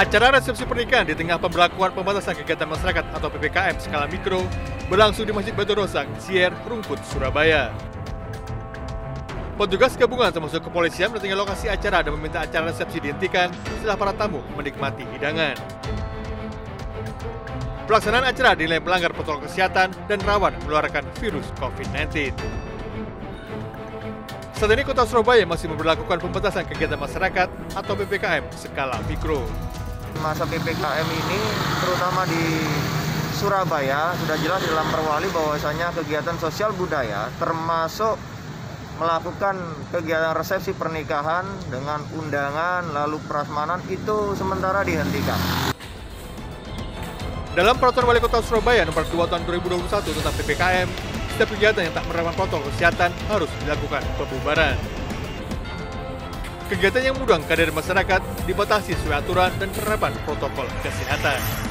Acara resepsi pernikahan di tengah pemberlakuan pembatasan kegiatan masyarakat atau PPKM skala mikro berlangsung di Masjid Baiturrahman, Rungkut, Surabaya. Petugas gabungan termasuk kepolisian mendatangi lokasi acara dan meminta acara resepsi dihentikan setelah para tamu menikmati hidangan. Pelaksanaan acara dinilai melanggar protokol kesehatan dan rawan menularkan virus COVID-19. Saat ini kota Surabaya masih memperlakukan pembatasan kegiatan masyarakat atau PPKM skala mikro. Masa PPKM ini terutama di Surabaya sudah jelas dalam perwali bahwasanya kegiatan sosial budaya termasuk melakukan kegiatan resepsi pernikahan dengan undangan lalu prasmanan itu sementara dihentikan. Dalam peraturan Wali Kota Surabaya nomor 2 tahun 2021 tentang PPKM, setiap kegiatan yang tak menerapkan protokol kesehatan harus dilakukan pembubaran. Kegiatan yang mengundang kehadiran masyarakat dibatasi sesuai aturan dan penerapan protokol kesehatan.